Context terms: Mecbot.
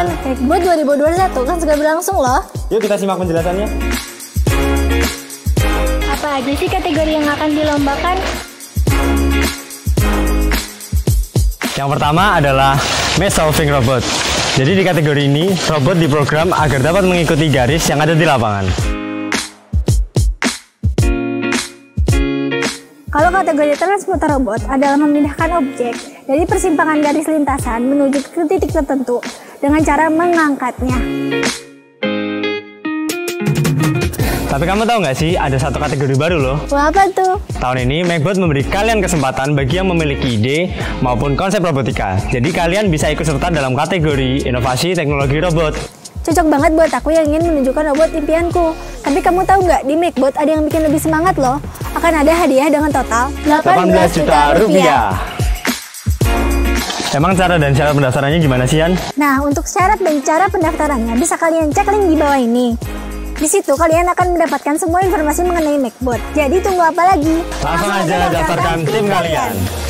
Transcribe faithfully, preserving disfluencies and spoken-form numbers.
Penjualan Mecbot dua ribu dua puluh satu kan sudah berlangsung loh. Yuk kita simak penjelasannya. Apa aja sih kategori yang akan dilombakan? Yang pertama adalah math solving robot. Jadi di kategori ini, robot diprogram agar dapat mengikuti garis yang ada di lapangan. Kalau kategori transmuter robot adalah memindahkan objek dari persimpangan garis lintasan menuju ke titik tertentu dengan cara mengangkatnya. Tapi kamu tahu nggak sih, ada satu kategori baru loh. Wah, apa tuh? Tahun ini, Mecbot memberi kalian kesempatan bagi yang memiliki ide maupun konsep robotika. Jadi kalian bisa ikut serta dalam kategori inovasi teknologi robot. Cocok banget buat aku yang ingin menunjukkan robot impianku. Tapi kamu tahu nggak, di Mecbot ada yang bikin lebih semangat loh. Akan ada hadiah dengan total delapan belas juta rupiah. Emang cara dan syarat pendaftarannya gimana sih, Yan? Nah, untuk syarat dan cara pendaftarannya bisa kalian cek link di bawah ini. Di situ kalian akan mendapatkan semua informasi mengenai Mecbot. Jadi tunggu apa lagi? Langsung, Langsung aja daftarkan tim kalian.